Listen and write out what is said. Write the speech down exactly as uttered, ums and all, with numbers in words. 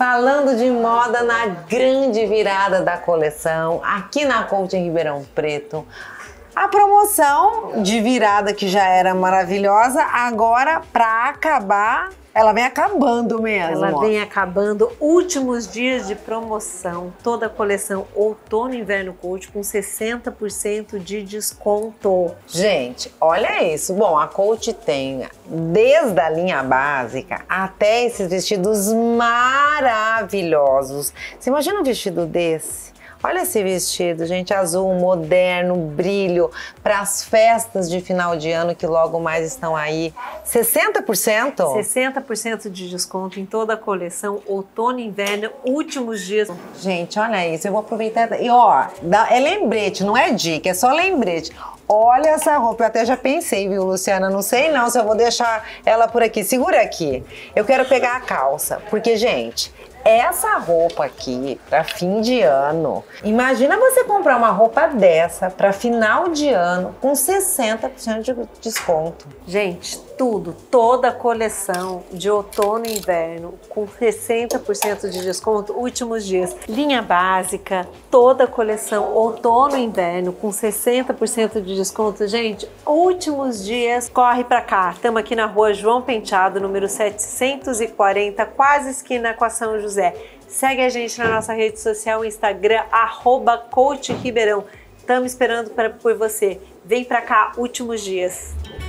Falando de moda na grande virada da coleção, aqui na Colcci em Ribeirão Preto, a promoção de virada que já era maravilhosa, agora para acabar, ela vem acabando mesmo. Ela ó. vem acabando, últimos dias de promoção, toda a coleção Outono e Inverno Colcci com sessenta por cento de desconto. Gente, olha isso. Bom, a Colcci tem desde a linha básica até esses vestidos maravilhosos. Você imagina um vestido desse? Olha esse vestido, gente, azul, moderno, brilho, para as festas de final de ano que logo mais estão aí. sessenta por cento? sessenta por cento de desconto em toda a coleção, outono e inverno, últimos dias. Gente, olha isso, eu vou aproveitar. E ó, é lembrete, não é dica, é só lembrete. Olha essa roupa, eu até já pensei, viu, Luciana? Não sei não se eu vou deixar ela por aqui. Segura aqui. Eu quero pegar a calça, porque, gente, essa roupa aqui, para fim de ano, imagina você comprar uma roupa dessa para final de ano com sessenta por cento de desconto. Gente, tudo, toda a coleção de outono e inverno com sessenta por cento de desconto, últimos dias. Linha básica, toda a coleção outono e inverno com sessenta por cento de desconto. Gente, últimos dias, corre para cá. Estamos aqui na Rua João Penteado, número setecentos e quarenta, quase esquina com a São José. José. Segue a gente na nossa rede social, Instagram, arroba Colcci Ribeirão. Tamo esperando pra, por você. Vem pra cá, últimos dias.